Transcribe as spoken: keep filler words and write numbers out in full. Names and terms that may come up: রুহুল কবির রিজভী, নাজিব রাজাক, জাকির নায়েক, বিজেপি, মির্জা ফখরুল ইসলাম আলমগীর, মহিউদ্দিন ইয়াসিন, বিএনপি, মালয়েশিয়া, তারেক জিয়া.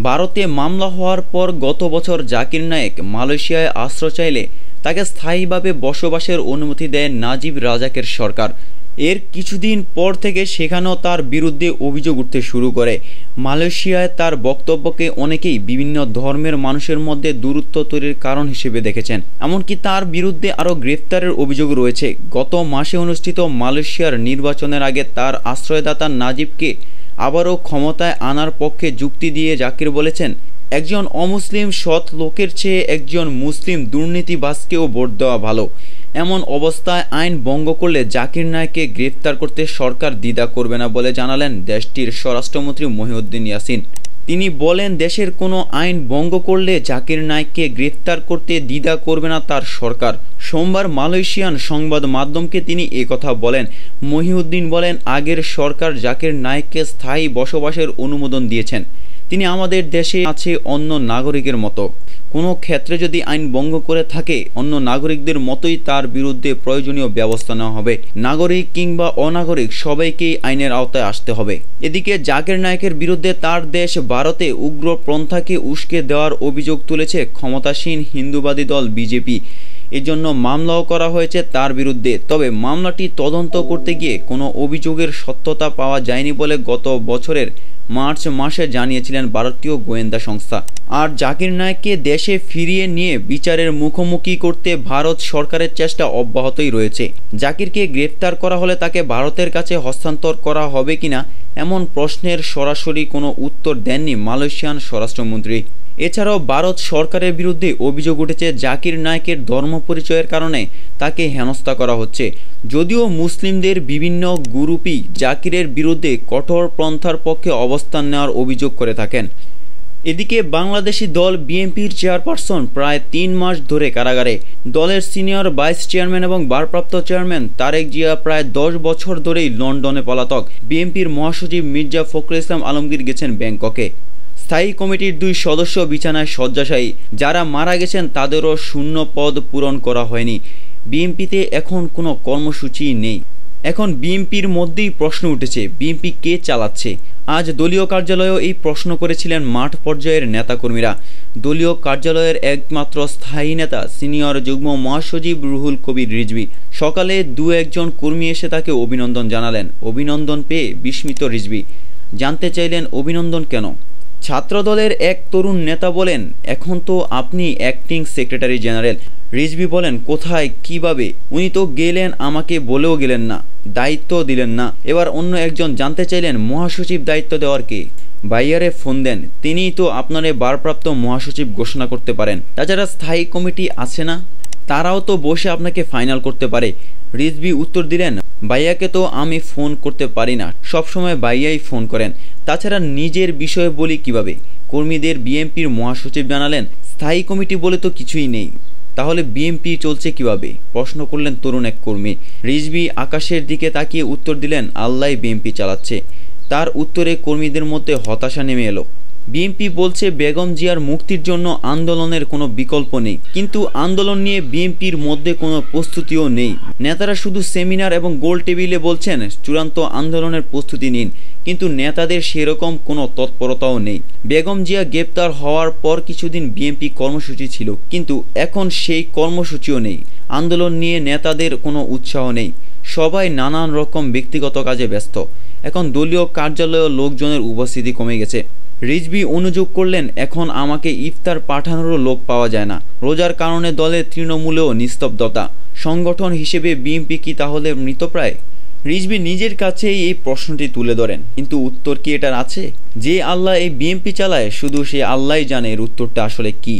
भारते मामला होवार पर गत बछर জাকির নায়েক মালয়েশিয়ায় आश्रय चाइले ताके स्थायीभावे बसबासेर अनुमति देय নাজিব রাজাকের सरकार। एर किछुदिन पर थेके सेखानेও तार बिरुद्धे अभियोग उठते शुरू करे। মালয়েশিয়ায় तार बक्तव्यके अनेकेई विभिन्न धर्मेर मानुषेर मध्य दूरत्व तैरिर कारण हिसेबे देखेछेन। एमनकि तार बिरुद्धे आरो ग्रेफतारेर अभियोग रयेछे। गत मासे अनुष्ठित মালয়েশিয়ার निर्वाचनेर आगे तार आश्रयदाता নাজিবকে आबारो क्षमताय आनार पक्षे जुक्ति दिए জাকির बोलेछेन, एकजन अमुस्लिम सत लोकेर चेये एकजन मुस्लिम दुर्नीतिबाजकेও भोट देওয়া भालो। एमन अवस्थाय आईन भंग करले জাকির নায়েককে ग्रेफतार करते सरकार द्विधा करबे ना बोले जानालेन देशटिर स्वराष्ट्रमंत्री মহিউদ্দিন ইয়াসিন। তিনি বলেন, দেশের কোনো আইন ভঙ্গ করলে জাকির নায়েককে গ্রেফতার করতে দ্বিধা করবে না তার সরকার। সোমবার মালয়েশিয়ান সংবাদ মাধ্যমকে তিনি এই কথা বলেন। মহিউদ্দিন বলেন, আগের সরকার জাকির নায়েককে স্থায়ী বসবাসের অনুমোদন দিয়েছেন। তিনি আমাদের দেশে আছে অন্য নাগরিকের মতো, কোনো ক্ষেত্রে যদি আইন ভঙ্গ করে থাকে অন্য নাগরিকদের মতোই তার বিরুদ্ধে প্রয়োজনীয় ব্যবস্থা নেওয়া হবে। নাগরিক কিংবা অনাগরিক সবাইকেই আইনের আওতায় আসতে হবে। এদিকে জাকির নায়েকের বিরুদ্ধে তার দেশ ভারতে উগ্রপন্থাকে উস্কে দেওয়ার অভিযোগ তুলেছে ক্ষমতাসীন হিন্দুবাদী দল বিজেপি। এজন্য মামলাও করা হয়েছে তার বিরুদ্ধে। তবে মামলাটি তদন্ত করতে গিয়ে কোনো অভিযোগের সত্যতা পাওয়া যায়নি বলে গত বছরের मार्च मासे जानिয়েছিলেন भारतीय गोयेंदा संस्था। और জাকির নায়েককে देशे फिरिए निये विचारेर मुखोमुखी करते भारत सरकारेर चेष्टा अब्याहतई रयेछे। জাকিরকে গ্রেফতার করা হলে তাকে ভারতের কাছে হস্তান্তর করা হবে কিনা এমন প্রশ্নের সরাসরি কোনো উত্তর দেননি মালয়েশিয়ান স্বরাষ্ট্রমন্ত্রী। এছাড়াও ভারত সরকারের বিরুদ্ধে অভিযোগ উঠেছে জাকির নায়েকের ধর্ম পরিচয়ের কারণে তাকে হেনস্থা করা হচ্ছে। যদিও মুসলিমদের বিভিন্ন গ্রুপই জাকিরের বিরুদ্ধে কঠোর পন্থার পক্ষে অবস্থান নেওয়ার অভিযোগ করে থাকেন। এদিকে বাংলাদেশি দল বিএনপির চেয়ারপারসন প্রায় তিন মাস ধরে কারাগারে। দলের সিনিয়র ভাইস চেয়ারম্যান এবং ভারপ্রাপ্ত চেয়ারম্যান তারেক জিয়া প্রায় দশ বছর ধরেই লন্ডনে পলাতক। বিএনপির মহাসচিব মির্জা ফখরুল ইসলাম আলমগীর গেছেন ব্যাংককে। স্থায়ী কমিটির দুই সদস্য বিছানায় শয্যাশায়ী। যারা মারা গেছেন তাদেরও শূন্য পদ পূরণ করা হয়নি। বিএনপিতে এখন কোনো কর্মসূচি নেই। এখন বিএনপির মধ্যেই প্রশ্ন উঠেছে বিএনপি কে চালাচ্ছে। আজ দলীয় কার্যালয়ে এই প্রশ্ন করেছিলেন মাঠ পর্যায়ের নেতাকর্মীরা। দলীয় কার্যালয়ের একমাত্র স্থায়ী নেতা সিনিয়র যুগ্ম মহাসচিব রুহুল কবির রিজভী। সকালে দু একজন কর্মী এসে তাকে অভিনন্দন জানালেন। অভিনন্দন পেয়ে বিস্মিত রিজভী। জানতে চাইলেন অভিনন্দন কেন। ছাত্রদলের এক তরুণ নেতা বলেন, এখন তো আপনি অ্যাক্টিং সেক্রেটারি জেনারেল। রিজভী বলেন, কোথায় কিভাবে? উনি তো গেলেন, আমাকে বলেও গেলেন না, দায়িত্ব দিলেন না। এবার অন্য একজন জানতে চাইলেন, মহাসচিব দায়িত্ব দেওয়ার কে? বাইয়ারে ফোন দেন, তিনিই তো আপনারে ভারপ্রাপ্ত মহাসচিব ঘোষণা করতে পারেন। তাছাড়া স্থায়ী কমিটি আছে না, তারাও তো বসে আপনাকে ফাইনাল করতে পারে। রিজভী উত্তর দিলেন, বাইয়াকে তো আমি ফোন করতে পারি না, সবসময় বাইয়াই ফোন করেন, তাছাড়া নিজের বিষয়ে বলি কিভাবে। কর্মীদের বিএনপির মহাসচিব জানালেন, স্থায়ী কমিটি বলে তো কিছুই নেই, তাহলে বিএনপি চলছে কিভাবে? প্রশ্ন করলেন তরুণ এক কর্মী। রিজভী আকাশের দিকে তাকিয়ে উত্তর দিলেন, আল্লাহ বিএনপি চালাচ্ছে। তার উত্তরে কর্মীদের মধ্যে হতাশা নেমে এলো। বিএনপি বলছে বেগম জিয়ার মুক্তির জন্য আন্দোলনের কোনো বিকল্প নেই, কিন্তু আন্দোলন নিয়ে বিএনপির মধ্যে কোনো প্রস্তুতিও নেই। নেতারা শুধু সেমিনার এবং গোল টেবিলে বলছেন চূড়ান্ত আন্দোলনের প্রস্তুতি নিন, কিন্তু নেতাদের সেরকম কোনো তৎপরতাও নেই। বেগম জিয়া গ্রেপ্তার হওয়ার পর কিছুদিন বিএনপি কর্মসূচি ছিল, কিন্তু এখন সেই কর্মসূচিও নেই। আন্দোলন নিয়ে নেতাদের কোনো উৎসাহ নেই, সবাই নানান রকম ব্যক্তিগত কাজে ব্যস্ত। এখন দলীয় কার্যালয়ে লোকজনের উপস্থিতি কমে গেছে। রিজভী অনুযোগ করলেন, এখন আমাকে ইফতার পাঠানোরও লোক পাওয়া যায় না। রোজার কারণে দলের তৃণমূলেও নিস্তব্ধতা। সংগঠন হিসেবে বিএনপি কি তাহলে মৃতপ্রায়? রিজভী নিজের কাছেই এই প্রশ্নটি তুলে ধরেন, কিন্তু উত্তর কি এটার আছে? যে আল্লাহ এই বিএনপি চালায় শুধু সে আল্লাহই জানে এর উত্তরটা আসলে কি।